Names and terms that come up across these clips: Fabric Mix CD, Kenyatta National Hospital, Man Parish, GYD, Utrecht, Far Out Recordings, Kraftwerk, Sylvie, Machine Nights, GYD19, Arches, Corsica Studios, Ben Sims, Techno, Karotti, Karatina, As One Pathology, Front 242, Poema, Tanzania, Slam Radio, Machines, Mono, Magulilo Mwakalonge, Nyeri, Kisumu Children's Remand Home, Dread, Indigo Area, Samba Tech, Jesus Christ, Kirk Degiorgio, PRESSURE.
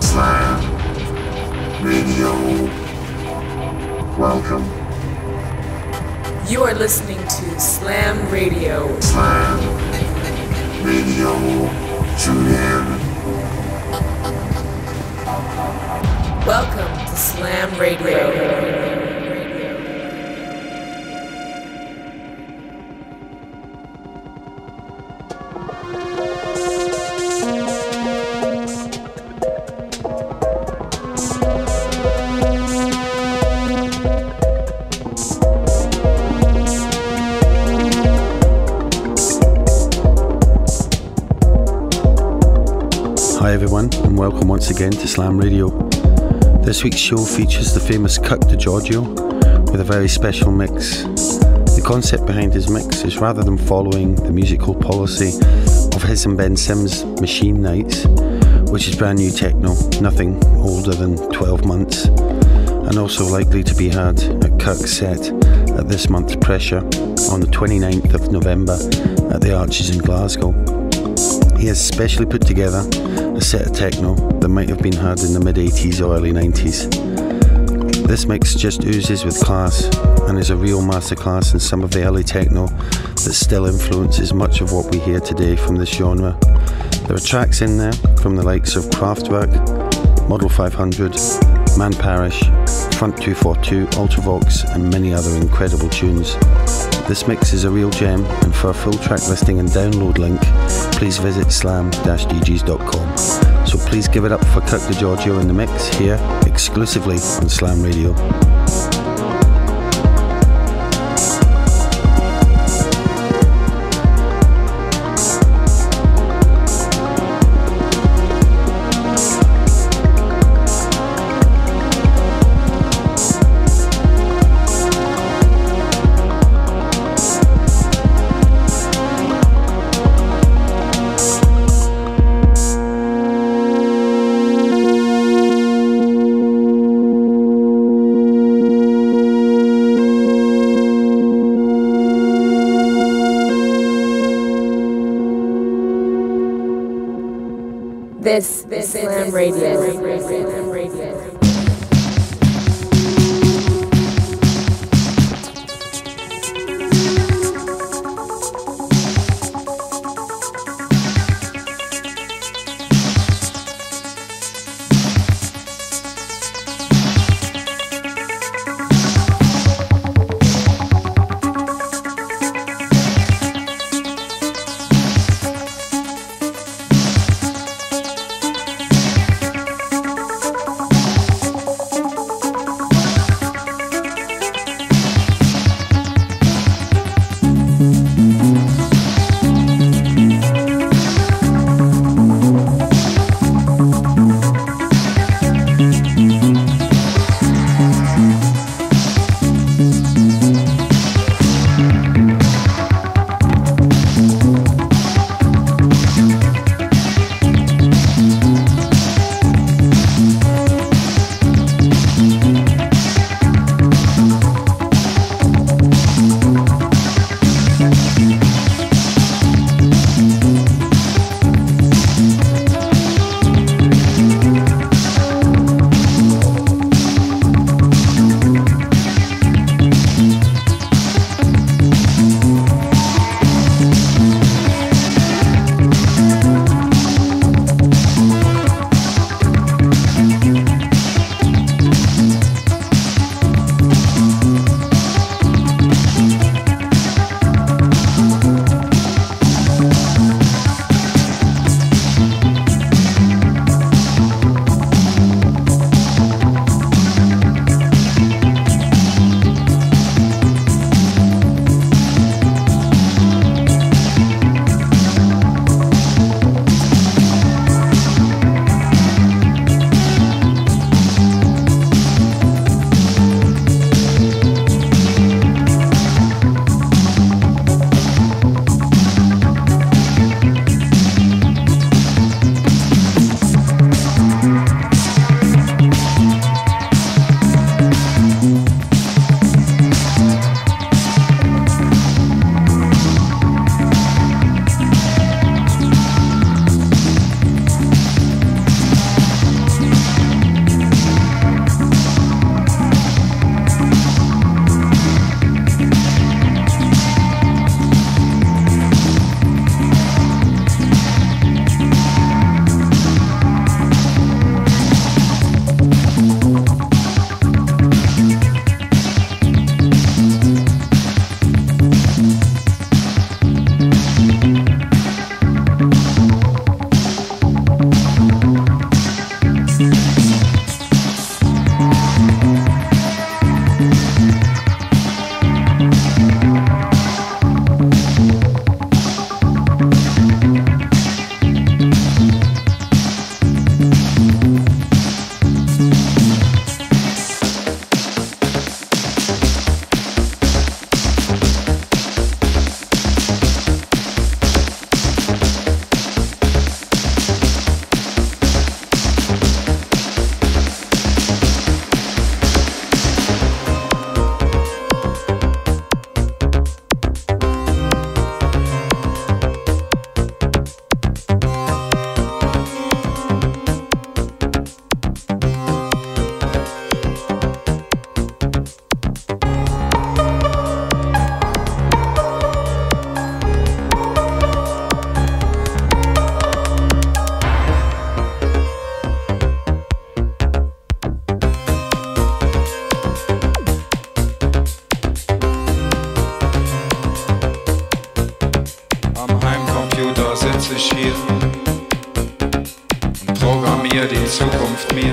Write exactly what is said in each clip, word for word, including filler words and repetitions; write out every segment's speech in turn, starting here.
Slam Radio. Welcome. You are listening to Slam Radio. Slam Radio. Tune in. Welcome to Slam Radio. Welcome once again to Slam Radio. This week's show features the famous Kirk Degiorgio with a very special mix. The concept behind his mix is rather than following the musical policy of his and Ben Sims' Machine Nights, which is brand new techno, nothing older than twelve months, and also likely to be had at Kirk's set at this month's PRESSURE on the twenty-ninth of November at the Arches in Glasgow. He has specially put together a set of techno that might have been had in the mid eighties or early nineties. This mix just oozes with class and is a real masterclass in some of the early techno that still influences much of what we hear today from this genre. There are tracks in there from the likes of Kraftwerk, Model five hundred, Man Parish, Front two forty-two, Ultravox and many other incredible tunes. This mix is a real gem, and for a full track listing and download link, please visit slam dash d j s dot com. So please give it up for Kirk Degiorgio in the mix here, exclusively on Slam Radio. This, this is Slam Radio. Slam Radio. vierzig hier und programmier die Zukunft mir.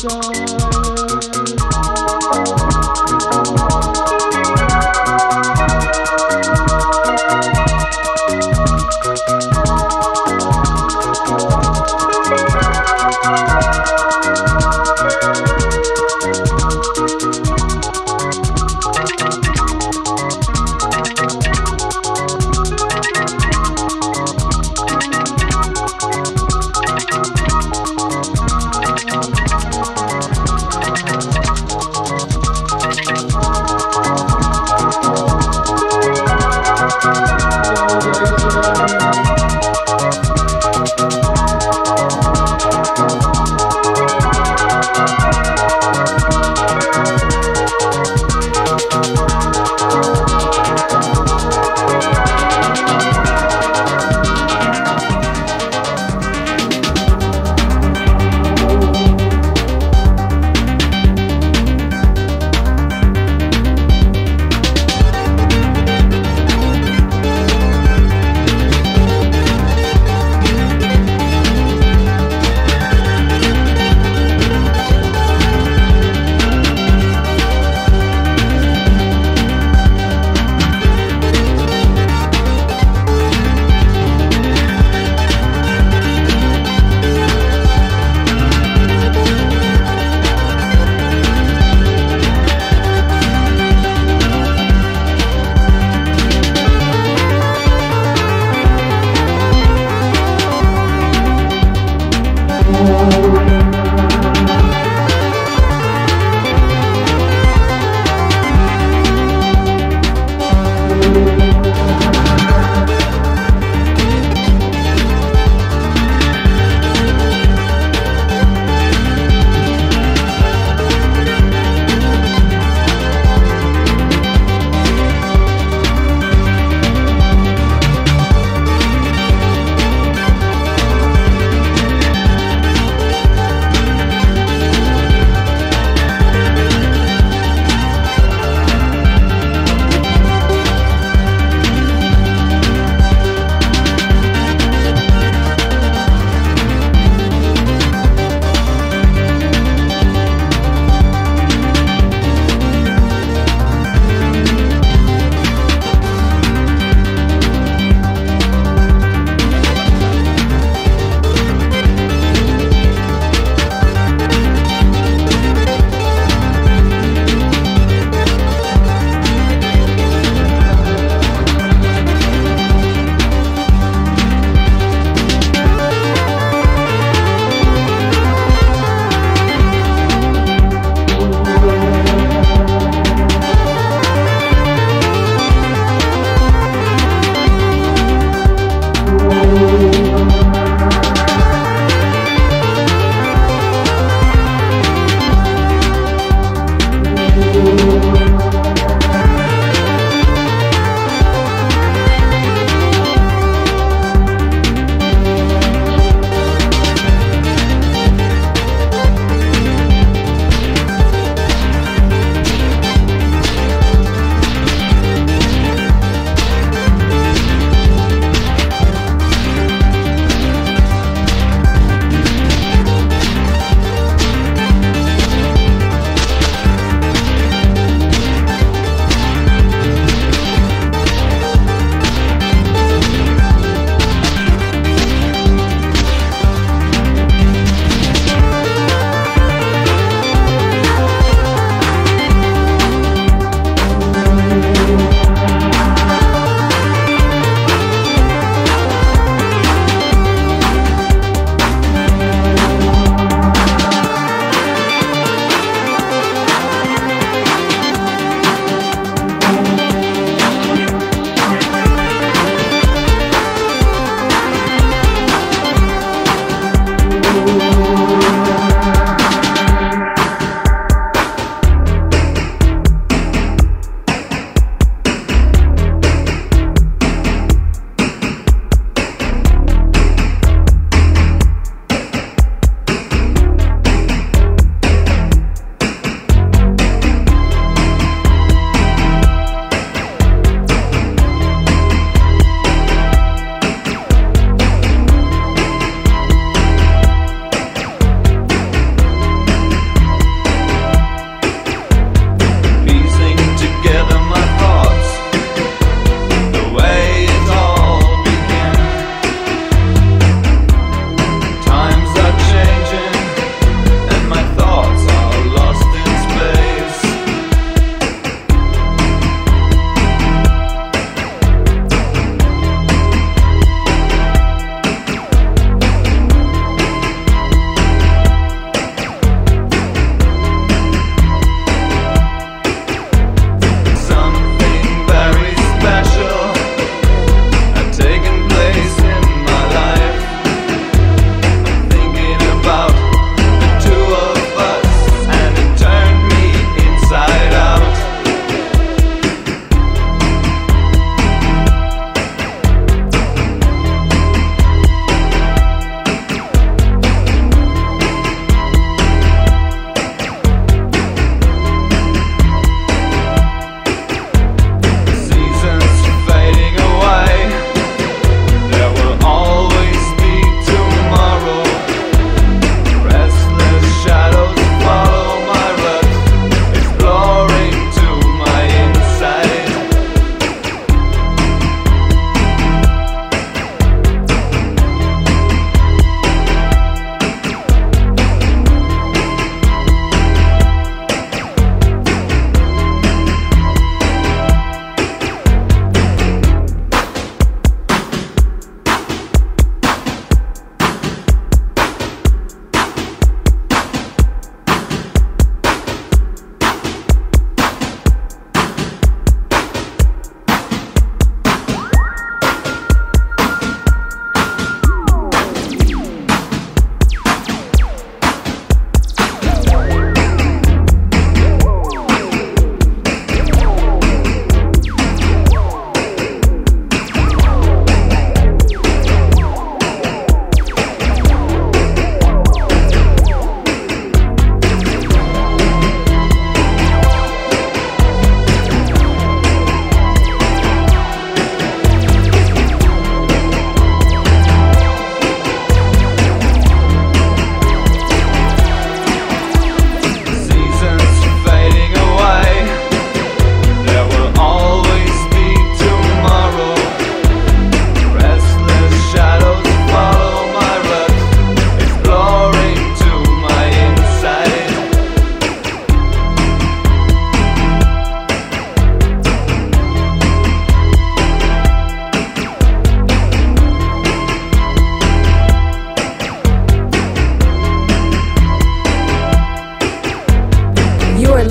So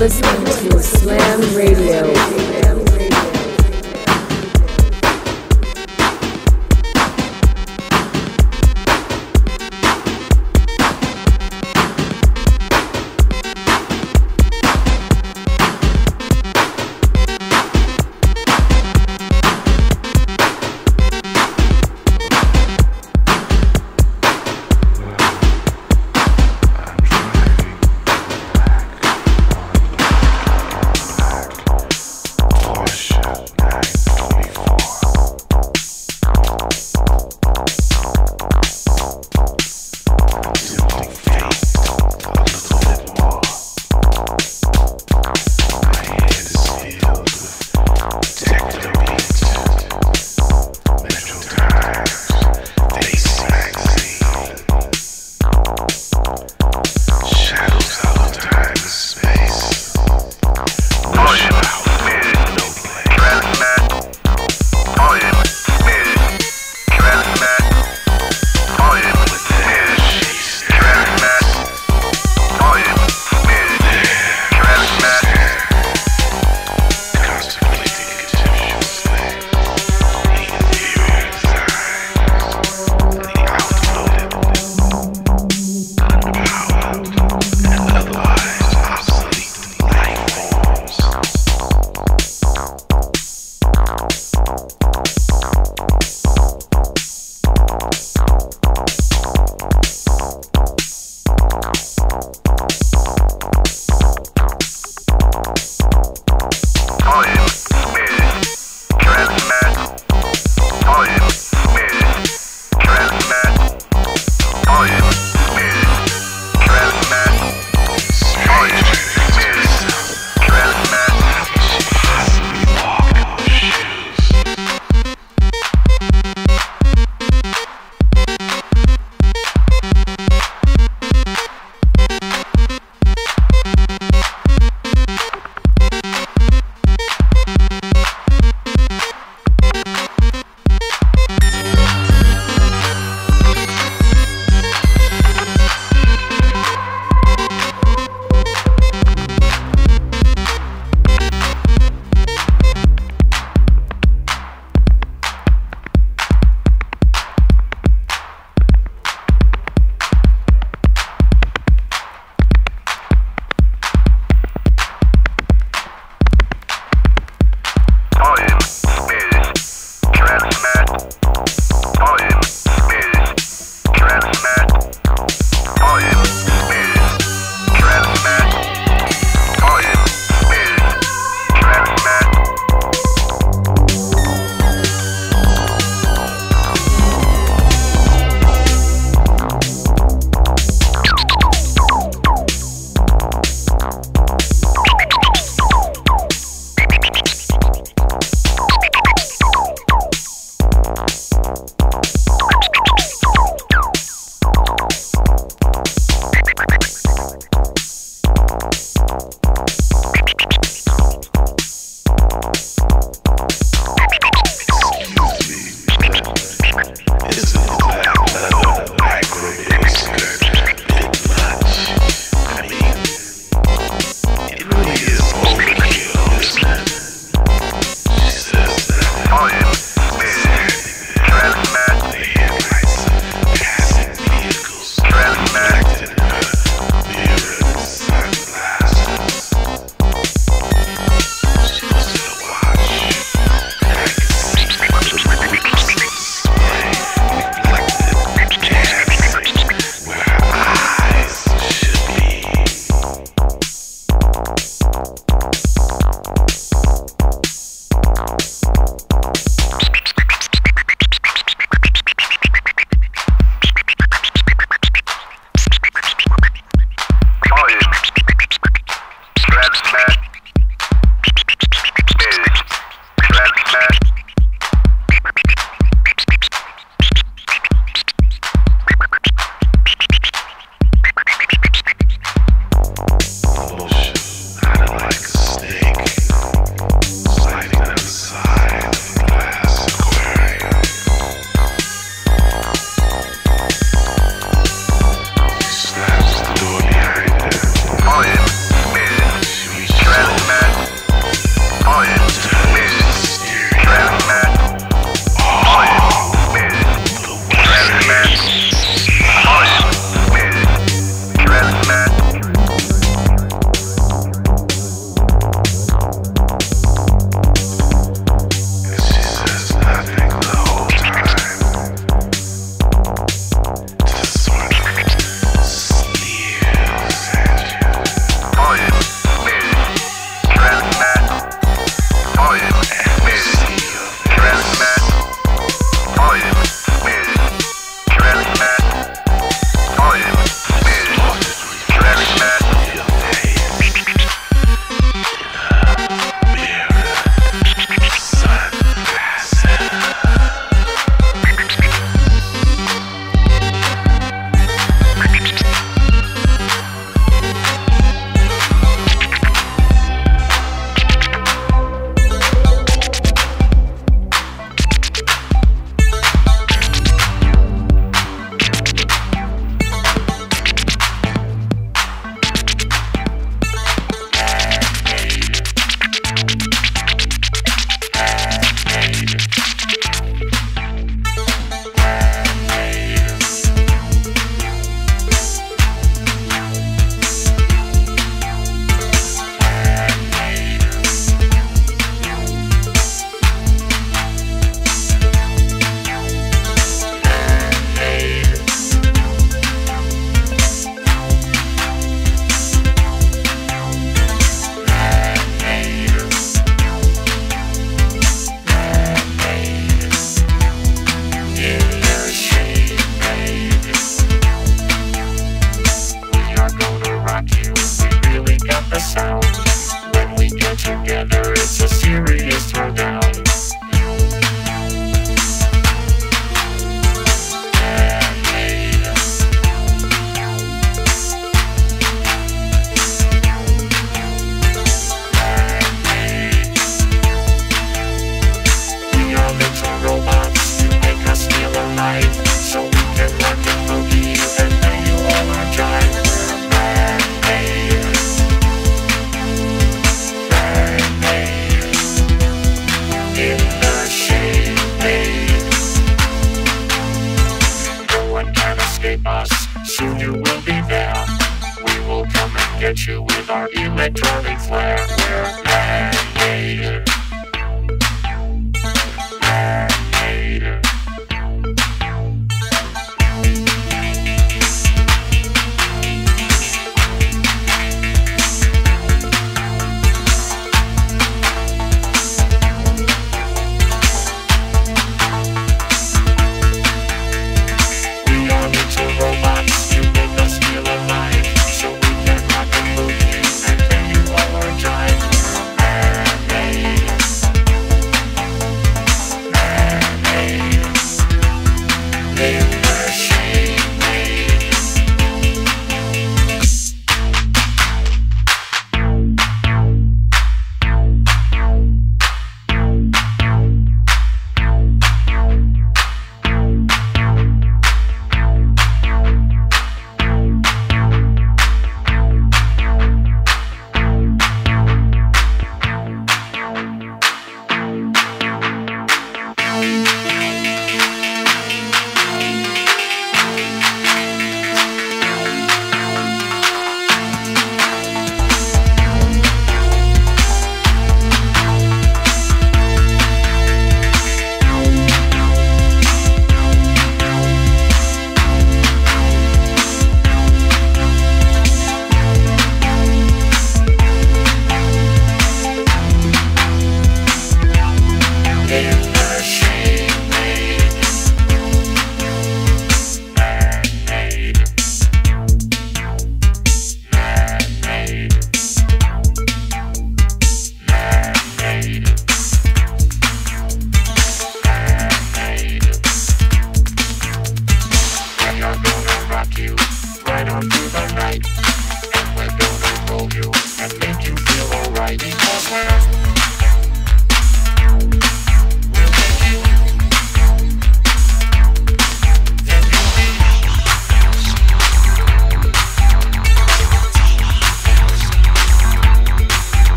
listening to Slam Radio. hit you with our electronic flair. We're mad haters. Mad haters.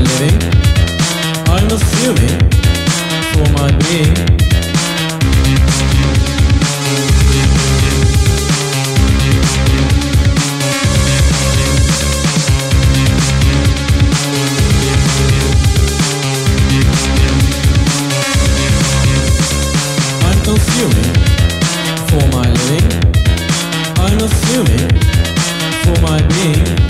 am living, I'm assuming for my being. I'm consuming for my living, I'm assuming for my being.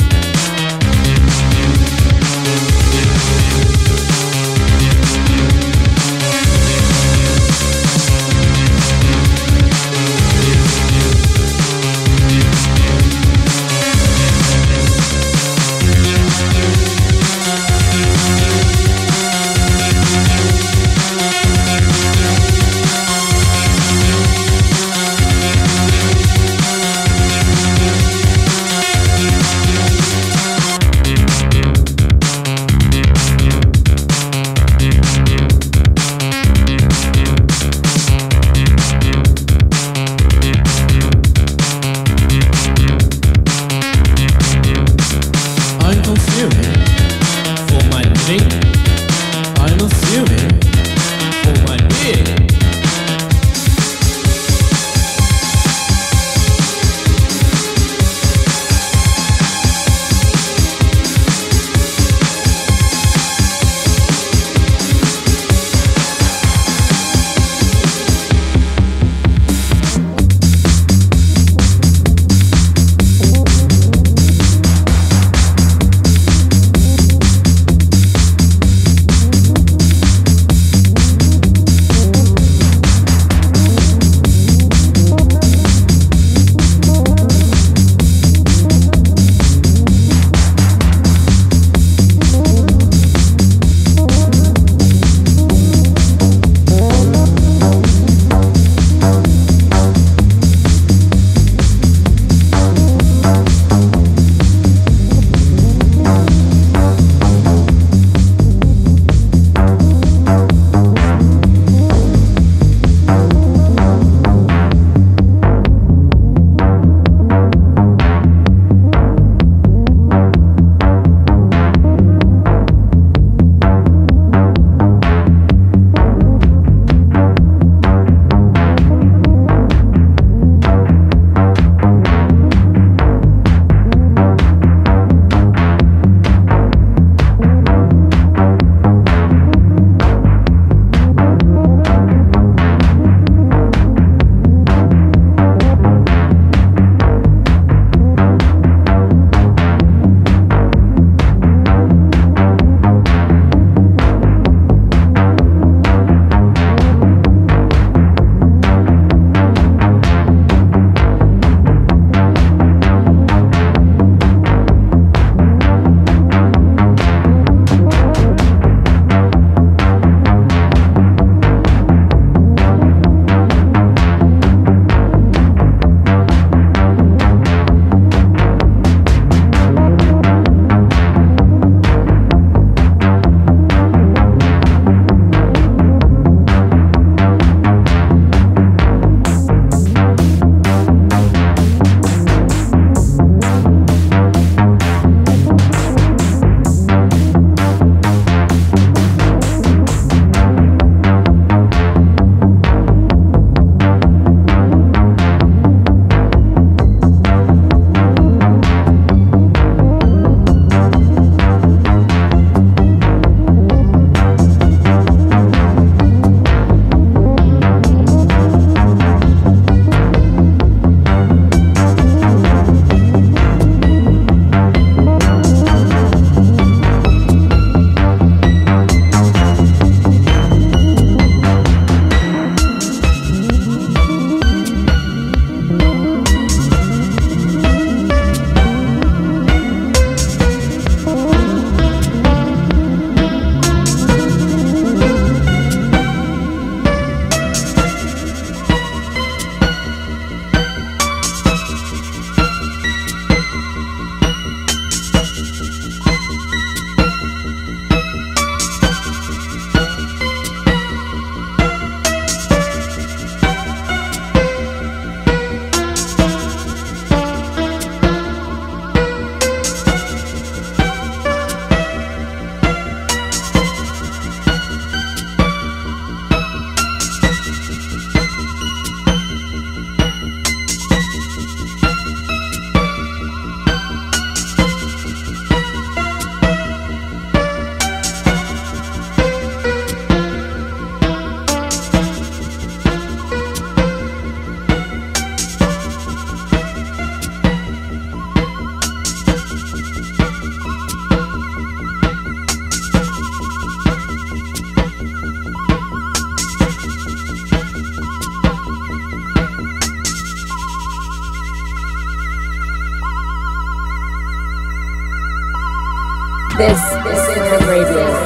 This is Slam Radio.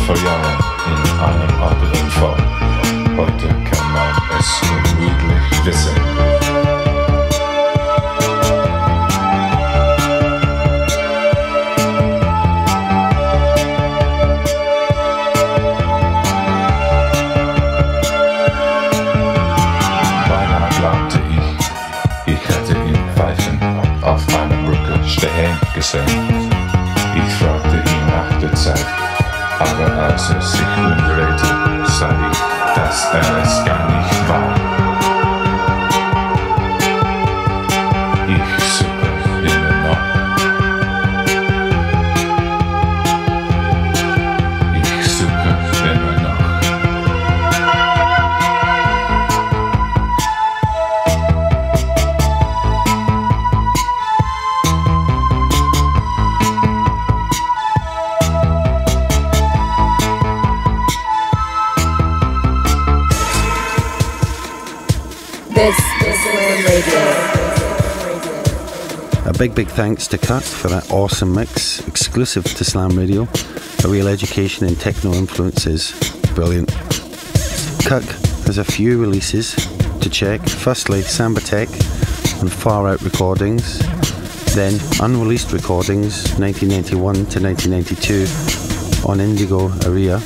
verlangen in einem anderen Fall. Heute kann man es unmöglich wissen. Gesehen. Ich fragte ihn nach der Zeit, aber als er sich umdrehte, sah ich, dass er es gar nicht war. Ich suche immer noch. Ich suche immer A big, big thanks to Kirk for that awesome mix, exclusive to Slam Radio. A real education in techno influences. Brilliant. Kirk has a few releases to check. Firstly, Samba Tech and Far Out Recordings. Then, unreleased recordings, nineteen ninety-one to nineteen ninety-two, on Indigo Area.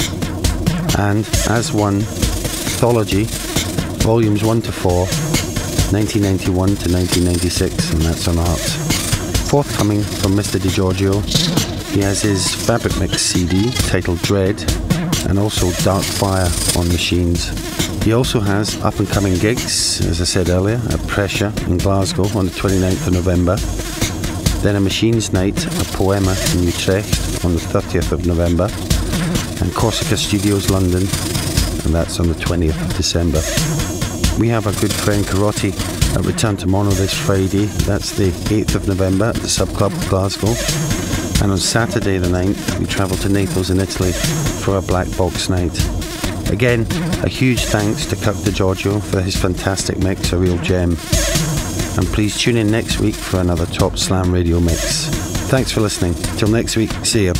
And As One Pathology, Volumes one to four, nineteen ninety-one to nineteen ninety-six, and that's on Arts. Forthcoming from Mister Degiorgio, he has his Fabric Mix C D titled Dread, and also Dark Fire on Machines. He also has up-and-coming gigs, as I said earlier, at PRESSURE in Glasgow on the twenty-ninth of November, then a Machines Night at Poema in Utrecht on the thirtieth of November, and Corsica Studios London, and that's on the twentieth of December. We have our good friend Karotti at Return to Mono this Friday. That's the eighth of November at the Sub-Club Glasgow. And on Saturday the ninth, we travel to Naples in Italy for a Black Box night. Again, a huge thanks to Kirk Degiorgio for his fantastic mix, a real gem. And please tune in next week for another top Slam Radio mix. Thanks for listening. Till next week, see ya.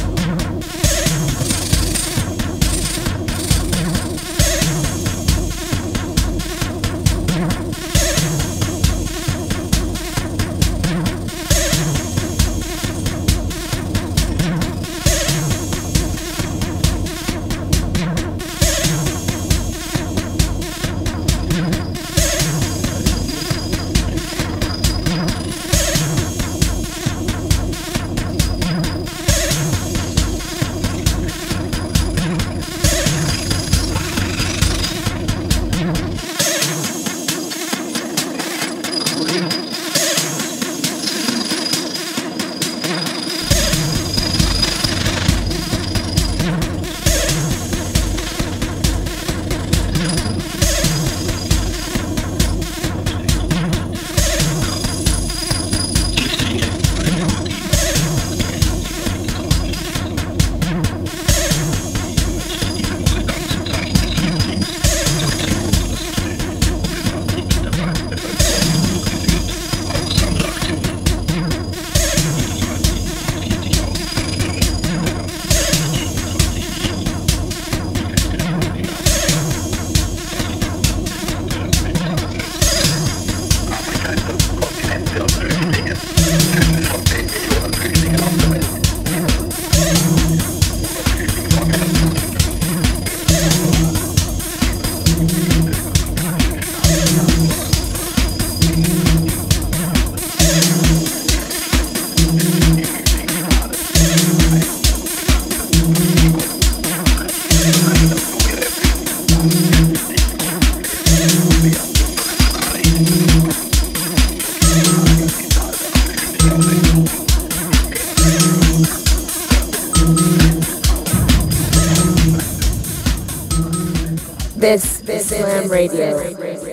This, this is Slam Radio.